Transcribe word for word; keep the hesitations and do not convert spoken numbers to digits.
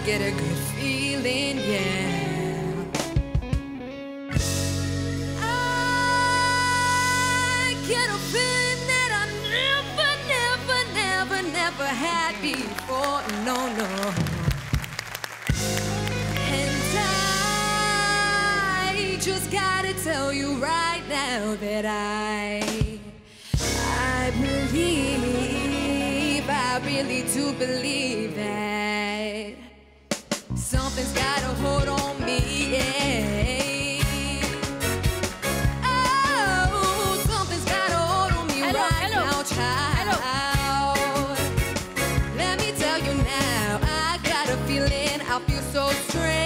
I get a good feeling, yeah. I get a feeling that I never, never, never, never had before, no, no. And I just gotta tell you right now that I, I believe, I really do believe that something's got a hold on me, yeah. Hello. Let me tell you now, I got a feeling, I feel so strange.